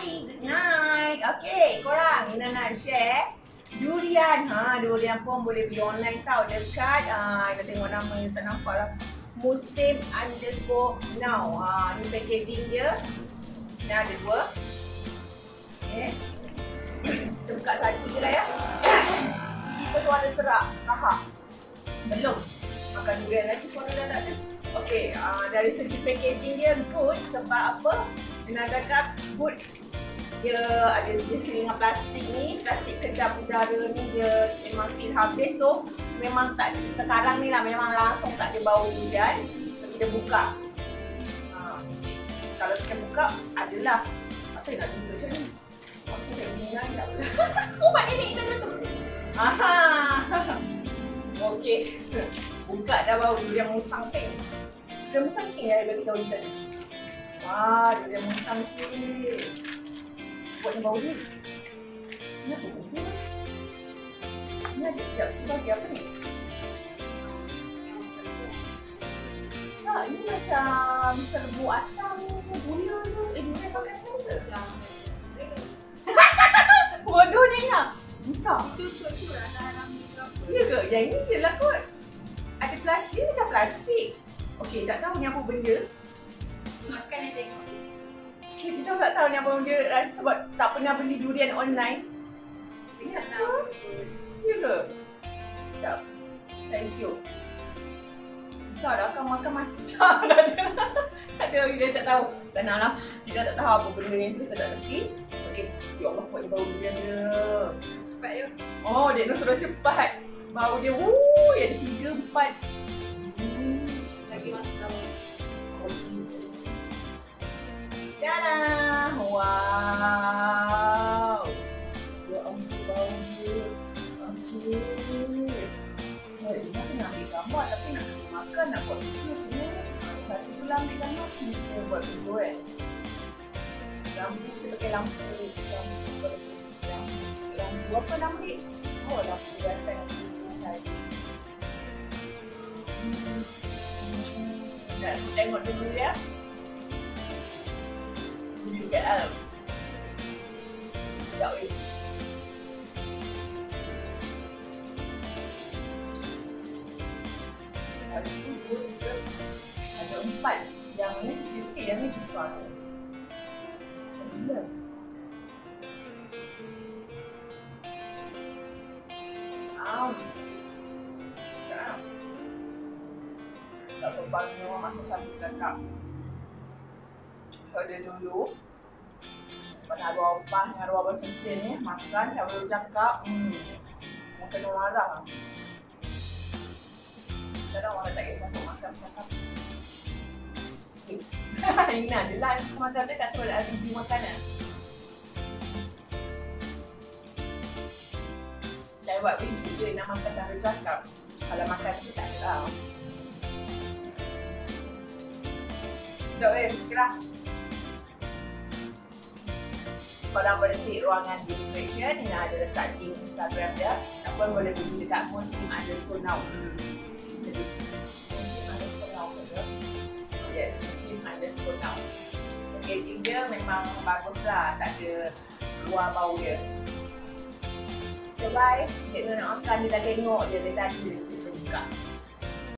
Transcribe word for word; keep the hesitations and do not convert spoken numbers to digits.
night, good night. Okay, korang Ina nak share durian. Ha, durian pun boleh beli online tau dekat ah, kita tengok nama yang tak nampak lah, musim underscore now. Ha, ni packaging dia. Ni ada dua. Okay, kita buka satu je lah ya. Kita suara serak, rahak. Belum makan durian lagi, suara dah tak ada. Okey, uh, dari segi packaging dia good sebab apa? Dia nak cakap good. Dia ada selingan plastik ni, plastik kejap udara ni dia memang seal habis. So memang tak, sekarang ni lah memang langsung tak ada bau durian. So kita buka. Uh, kalau kita buka, adalah apa yang nak buka macam ni? Aku tak ingat tak boleh. Ubat ini kita dah tu. Aha. Okey. Buka dah bau durian Musang King. Durian Musang King ya, bagi tahu kita. Wah, durian Musang King. Buatnya bau ni. Ni apa ni? Ni ada dia bagi apa ni? Tak, ini macam serbu asam ke gula ke? Eh, dia pakai apa ke? Bodohnya Ina. Entah. Itu surat-surat dalam mikrofon. Ya ke? Yang ini je lah kot. Ada plastik, macam plastik. Okey, tak tahu ni apa benda. Makan dia tengok. Okay, kita tak tahu ni apa benda, rasa sebab tak pernah beli durian online. Ingat tak? Ya ke? Sekejap. Thank you. Entah dah, akan makan mati. Tak, tak ada. Tak ada, kita tak tahu. Tak nak lah. Kita tak tahu apa benda ni. Kita tak tepi. Okey. Ya Allah, buat bau durian dia. Cepat ya? Oh, dia nak suruh cepat. Bau dia, wuuuh, ada tiga, empat. Lagi orang tahu. Dadah! Wow! Ya ampun, bau dia. Okey. Oh, Ina kena ambil gambar tapi nak makan, nak buat video macam mana? Satu pula ambil gambar, kita buat video kan? Lampu, kita pakai lampu. Lampu, lampu, lampu. Apa nama dia? Oh, lampu biasa yang kita tadi. Nak tengok dulu ya. Juga alam. Sedap weh. Satu, dua, tiga. Ada empat. Yang ni kecil sikit, yang ni besar. Sembilan. Au. Sedap. Tak sebabnya orang makan satu cakap. Kalau dia dulu pada arwah opah dengan arwah abang sentil ni makan tak boleh cakap. Hmm, orang kena marah lah. Kadang orang tak kisah untuk makan cakap. Ina je lah yang suka makan, dia tak suruh nak review makanan. Saya buat video je nak makan sambil cakap. Kalau makan tu tak ada lah. Sedap eh, kira. Korang boleh klik ruangan description. Ina ada letak link Instagram dia. Tak pun boleh pergi dekat musim underscore now. Jadi musim underscore now ke dia? Yes, musim underscore now. Packaging dia memang bagus lah. Tak ada luar bau dia. So bye. Dia nak makan, dia dah tengok. Dia dah tadi, dia suka buka.